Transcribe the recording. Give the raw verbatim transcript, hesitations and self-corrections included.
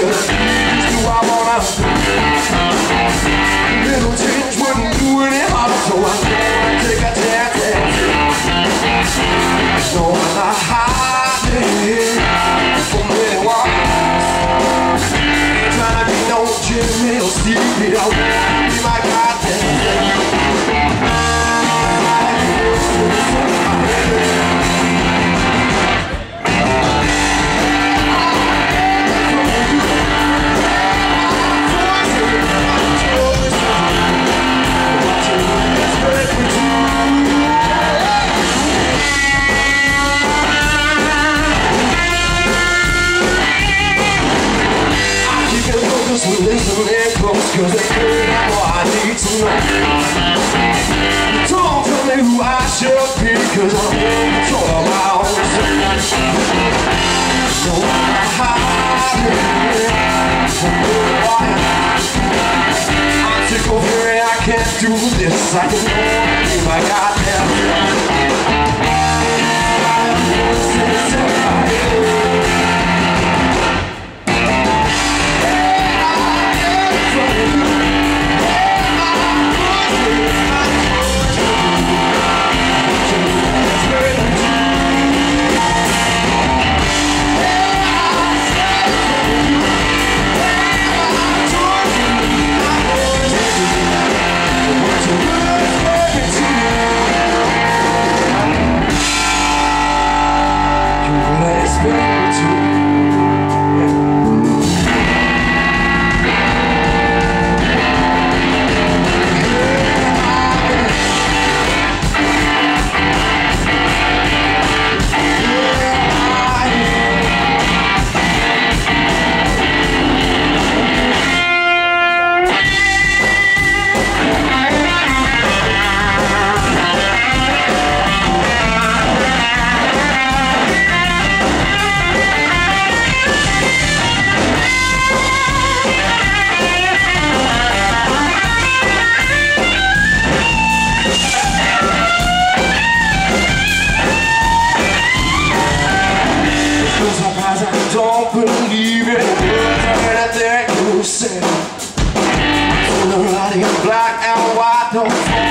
just do I wanna. Little change wouldn't do any harm, so I take a chance. So I'm not hiding from anyone. Trying to be no Jimmy or Stevie, don't be my goddamn. Cause that's all I need to know. Don't tell me who I should be, cause I'm control of my own self. No, I'm not hiding from the wire. I'm sick of hearing I can't do this. I can only do my goddamn self. I'm just satisfied. Don't believe it. Everything you said, I'm black and white. Don't.